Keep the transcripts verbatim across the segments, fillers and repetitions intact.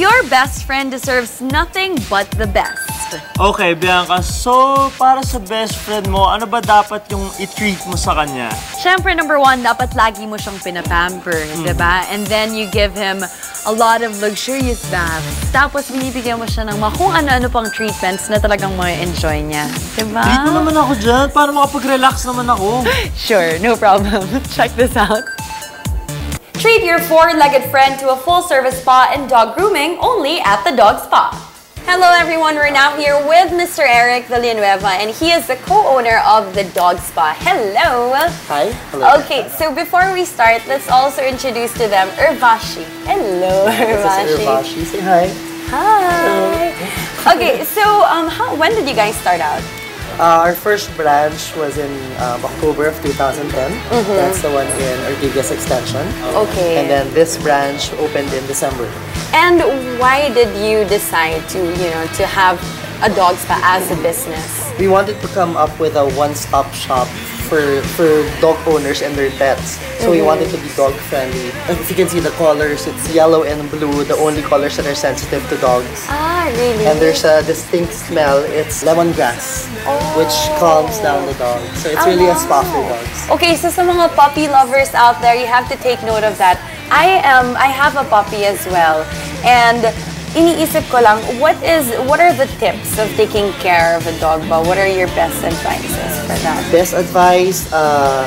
Your best friend deserves nothing but the best. Okay, Bianca. So, para sa best friend mo, ano ba dapat yung i-treat mo sa kanya? Siyempre, number one, dapat lagi mo siyang pinapamper, mm-hmm. diba? And then you give him a lot of luxurious baths. Tapos, binibigyan mo siya ng mga kung ano-ano pang treatments na talagang mo enjoy niya. Diba? Treat mo naman ako dyan. Para makapag-relax naman ako. Sure, no problem. Check this out. Treat your four-legged friend to a full-service spa and dog grooming only at the Dog Spa. Hello everyone, we're now here with Mister Eric Villanueva and he is the co-owner of the Dog Spa. Hello! Hi. Hello. Okay, so before we start, let's also introduce to them Urbashi. Hello, Urbashi. This is Urbashi. Say hi. Hi. Hello. Okay, so um, how, when did you guys start out? Uh, our first branch was in um, October of two thousand ten. Mm-hmm. That's the one in Ortigas Extension. Okay. And then this branch opened in December. And why did you decide to, you know, to have a dog spa as a business? We wanted to come up with a one-stop shop for for dog owners and their pets. So mm-hmm. we wanted to be dog friendly. As you can see the colors, it's yellow and blue, the only colors that are sensitive to dogs. Ah, really? And there's a distinct smell. It's lemongrass, oh. which calms down the dog. So it's oh. really a spa for dogs. Okay, so sa mga puppy lovers out there, you have to take note of that. I am, I have a puppy as well, and iniisip ko lang, what is, what are the tips of taking care of a dog ba? What are your best advices for that? Best advice, uh,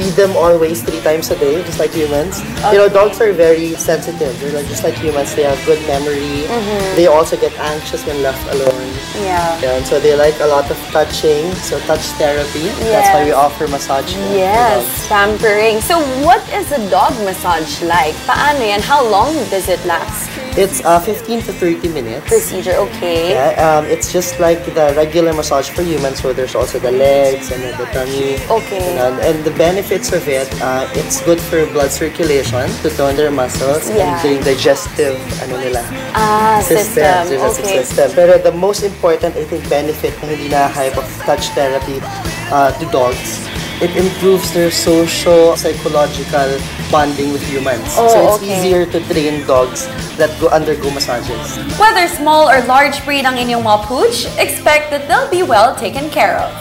feed them always three times a day, just like humans. Okay. You know, dogs are very sensitive. They're like, just like humans, they have good memory. Mm-hmm. They also get anxious when left alone. Yeah. yeah. And so they like a lot of touching, so touch therapy. Yes. That's why we offer massage. Yes, pampering. So what is a dog massage like? Paano yan? How long does it last? It's uh, fifteen to thirty minutes. Procedure, okay. Yeah, um, it's just like the regular massage for humans, so there's also the legs and then the tummy. Okay. And, and the benefits of it, uh, it's good for blood circulation to tone their muscles yeah. and the digestive ano nila, ah, system. system. Okay. System. Pero the most important, I think, benefit na hindi na hype of touch therapy uh, to dogs, it improves their social, psychological bonding with humans. Oh, so it's okay. easier to train dogs that go undergo massages. Whether small or large breed ang inyong mga pooch, expect that they'll be well taken care of.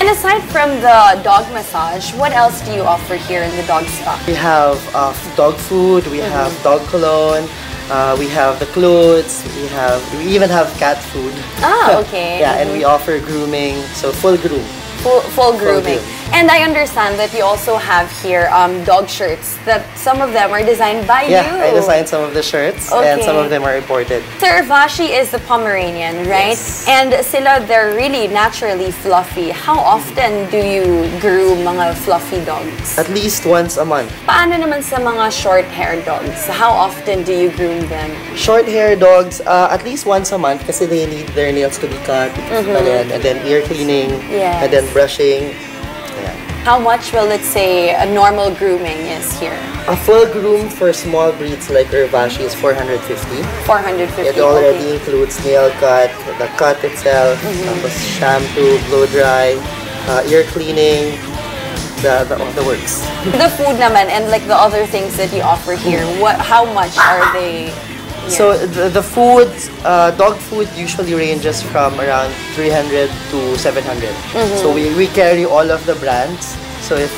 And aside from the dog massage, what else do you offer here in the Dog Spa? We have uh, dog food, we mm-hmm. have dog cologne, uh, we have the clothes, we have, we even have cat food. Ah, okay. yeah, mm-hmm. and we offer grooming, so full groom. Full, full grooming. Full and I understand that you also have here um, dog shirts that some of them are designed by yeah, you. Yeah, I designed some of the shirts okay. and some of them are imported. Sir Vashi is the Pomeranian, right? Yes. And sila, they're really naturally fluffy. How often do you groom mga fluffy dogs? At least once a month. Paano naman sa mga short-haired dogs? How often do you groom them? Short-haired dogs, uh, at least once a month kasi they need their nails to be cut mm-hmm. and then ear cleaning yes. and then brushing. Yeah. How much will it say a normal grooming is here? A full groom for small breeds like Urbashi is four hundred fifty. four hundred fifty. It already okay. includes nail cut, the cut itself, mm-hmm. shampoo, blow dry, uh, ear cleaning, the, the, the works. The food naman and like the other things that you offer here, what, how much are they? Yeah. So the, the food, uh, dog food usually ranges from around three hundred to seven hundred. Mm-hmm. So we, we carry all of the brands, so if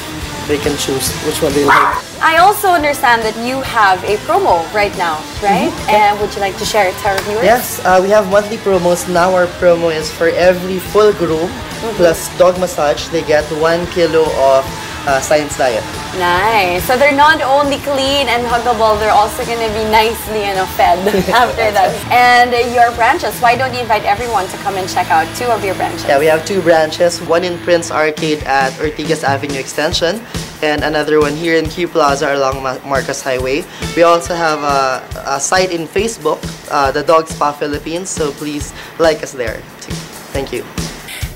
they can choose which one they like. I also understand that you have a promo right now, right? Mm-hmm. And would you like to share it to our viewers? Yes, uh, we have monthly promos. Now our promo is for every full groom mm-hmm. plus dog massage, they get one kilo of Uh, science diet. Nice. So they're not only clean and huggable, they're also going to be nicely you know, fed after that. And your branches, why don't you invite everyone to come and check out two of your branches? Yeah, we have two branches, one in Prince Arcade at Ortigas Avenue Extension and another one here in Q Plaza along Marcos Highway. We also have a, a site in Facebook, uh, The Dog Spa Philippines, so please like us there too. Thank you.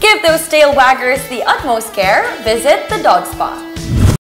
Give those tail waggers the utmost care. Visit the Dog Spa.